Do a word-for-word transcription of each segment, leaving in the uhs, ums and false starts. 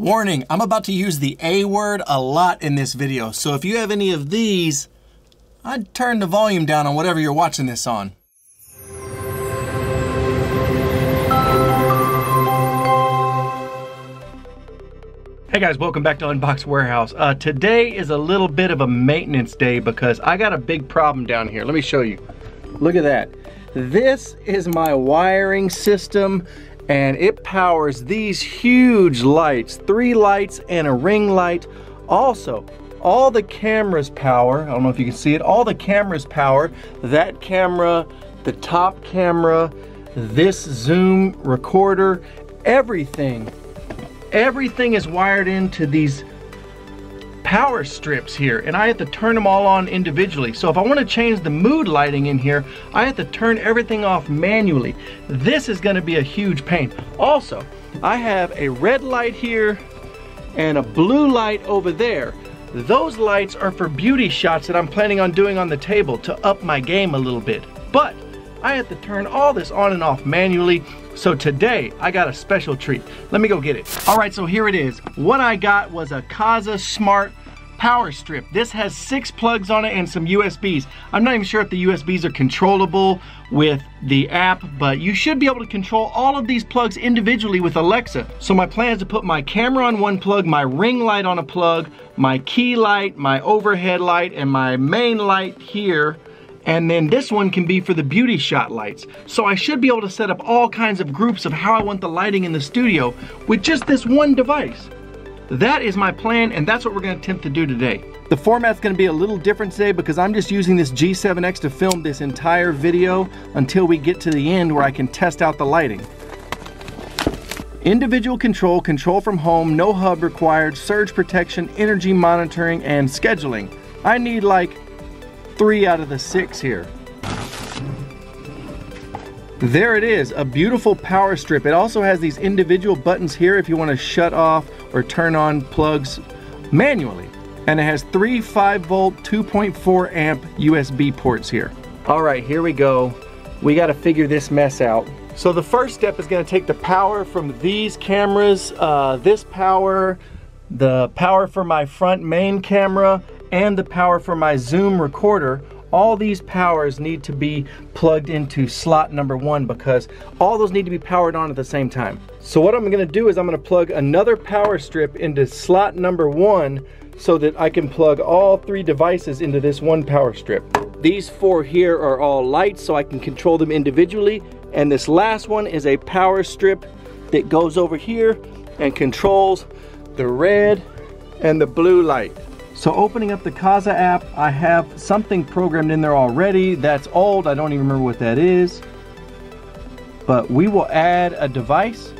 Warning, I'm about to use the A word a lot in this video, so if you have any of these, I'd turn the volume down on whatever you're watching this on. Hey guys, welcome back to Unbox Warehouse. Uh, today is a little bit of a maintenance day because I got a big problem down here. Let me show you. Look at that. This is my wiring system and it powers these huge lights, three lights and a ring light. Also, all the cameras power, I don't know if you can see it, all the cameras power, that camera, the top camera, this zoom recorder, everything. Everything is wired into these power strips here, and I have to turn them all on individually. So if I want to change the mood lighting in here, I have to turn everything off manually. This is going to be a huge pain. Also, I have a red light here and a blue light over there. Those lights are for beauty shots that I'm planning on doing on the table to up my game a little bit. But I have to turn all this on and off manually. So today, I got a special treat. Let me go get it. All right, so here it is. What I got was a Kasa Smart Power Strip. This has six plugs on it and some U S Bs. I'm not even sure if the U S Bs are controllable with the app, but you should be able to control all of these plugs individually with Alexa. So my plan is to put my camera on one plug, my ring light on a plug, my key light, my overhead light, and my main light here. And then this one can be for the beauty shot lights. So I should be able to set up all kinds of groups of how I want the lighting in the studio with just this one device. That is my plan, and that's what we're gonna attempt to do today. The format's gonna be a little different today because I'm just using this G seven X to film this entire video until we get to the end where I can test out the lighting. Individual control, control from home, no hub required, surge protection, energy monitoring, and scheduling. I need like three out of the six here. There it is, a beautiful power strip. It also has these individual buttons here if you want to shut off or turn on plugs manually. And it has three five volt, two point four amp U S B ports here. All right, here we go. We got to figure this mess out. So the first step is going to take the power from these cameras, uh, this power, the power for my front main camera, and the power for my zoom recorder. All these powers need to be plugged into slot number one because all those need to be powered on at the same time. So what I'm gonna do is I'm gonna plug another power strip into slot number one so that I can plug all three devices into this one power strip. These four here are all lights so I can control them individually, and this last one is a power strip that goes over here and controls the red and the blue light. So opening up the Kasa app, I have something programmed in there already. That's old, I don't even remember what that is. But we will add a device.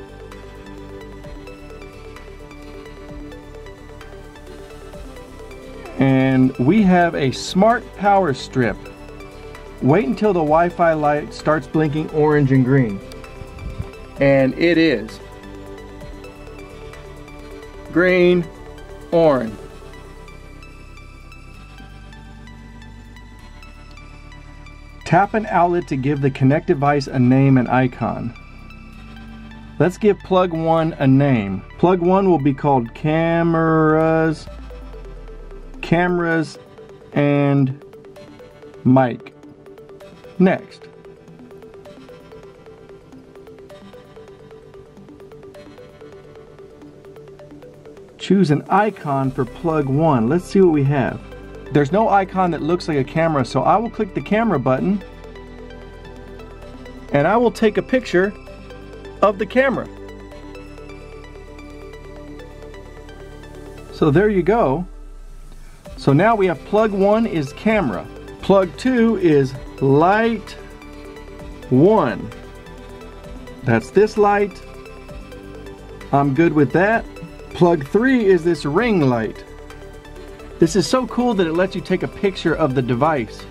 And we have a smart power strip. Wait until the Wi-Fi light starts blinking orange and green. And it is. Green, orange. Tap an outlet to give the connect device a name and icon. Let's give plug one a name. Plug one will be called cameras, cameras and mic. Next. Choose an icon for plug one. Let's see what we have. There's no icon that looks like a camera, so I will click the camera button and I will take a picture of the camera. So there you go. So now we have plug one is camera, plug two is light one. That's this light. I'm good with that. Plug three is this ring light. This is so cool that it lets you take a picture of the device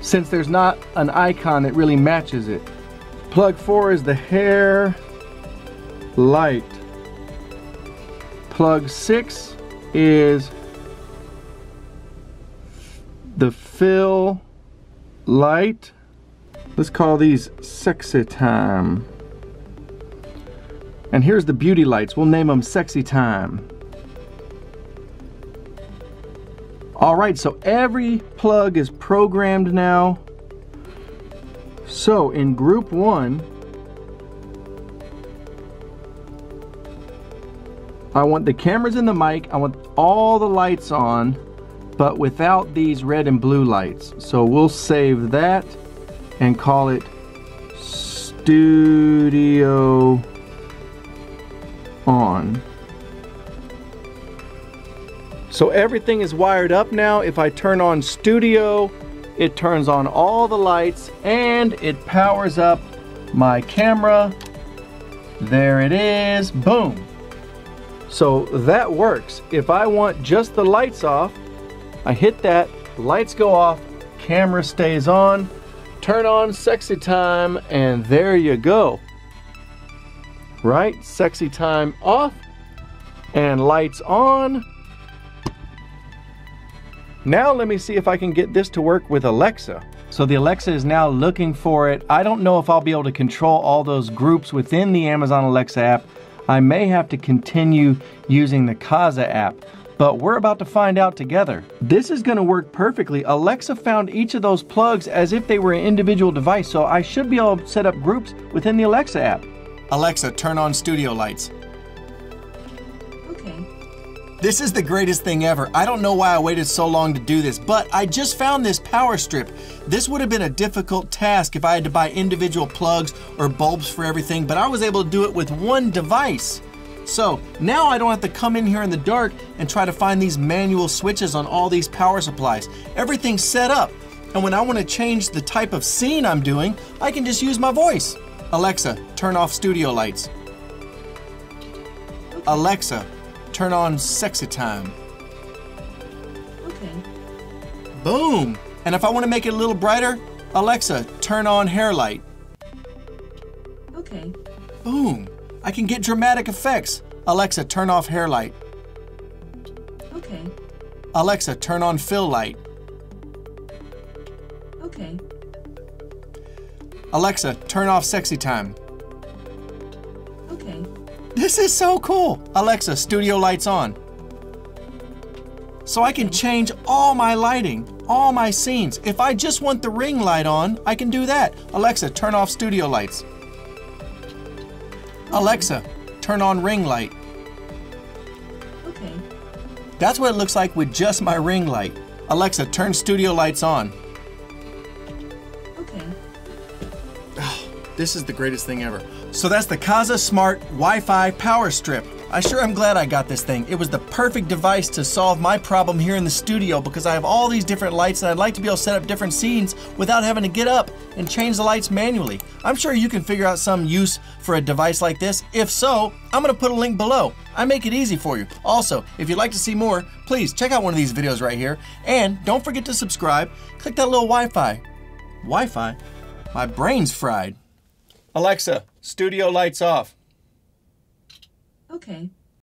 since there's not an icon that really matches it. Plug four is the hair light. Plug six is the fill light. Let's call these sexy time. And here's the beauty lights. We'll name them Sexy Time. Alright, so every plug is programmed now. So in group one, I want the cameras and the mic, I want all the lights on, but without these red and blue lights. So we'll save that and call it Studio On. So everything is wired up now. If I turn on Studio, it turns on all the lights and it powers up my camera. There it is, boom. So that works. If I want just the lights off, I hit that, lights go off, camera stays on, turn on Sexy Time, and there you go. Right, Sexy Time off and lights on. Now let me see if I can get this to work with Alexa. So the Alexa is now looking for it. I don't know if I'll be able to control all those groups within the Amazon Alexa app. I may have to continue using the Kasa app, but we're about to find out together. This is gonna work perfectly. Alexa found each of those plugs as if they were an individual device, so I should be able to set up groups within the Alexa app. Alexa, turn on studio lights. This is the greatest thing ever. I don't know why I waited so long to do this, but I just found this power strip. This would have been a difficult task if I had to buy individual plugs or bulbs for everything, but I was able to do it with one device. So now I don't have to come in here in the dark and try to find these manual switches on all these power supplies. Everything's set up, and when I want to change the type of scene I'm doing, I can just use my voice. Alexa, turn off studio lights. Alexa, turn on Sexy Time. Okay. Boom! And if I want to make it a little brighter, Alexa, turn on hair light. Okay. Boom! I can get dramatic effects. Alexa, turn off hair light. Okay. Alexa, turn on fill light. Okay. Alexa, turn off Sexy Time. Okay. This is so cool. Alexa, studio lights on. So I can change all my lighting, all my scenes. If I just want the ring light on, I can do that. Alexa, turn off studio lights. Alexa, turn on ring light. Okay. That's what it looks like with just my ring light. Alexa, turn studio lights on. Okay. This is the greatest thing ever. So that's the Kasa Smart Wi-Fi Power Strip. I sure am glad I got this thing. It was the perfect device to solve my problem here in the studio because I have all these different lights and I'd like to be able to set up different scenes without having to get up and change the lights manually. I'm sure you can figure out some use for a device like this. If so, I'm gonna put a link below. I make it easy for you. Also, if you'd like to see more, please check out one of these videos right here. And don't forget to subscribe. Click that little Wi-Fi. Wi-Fi? My brain's fried. Alexa, studio lights off. Okay.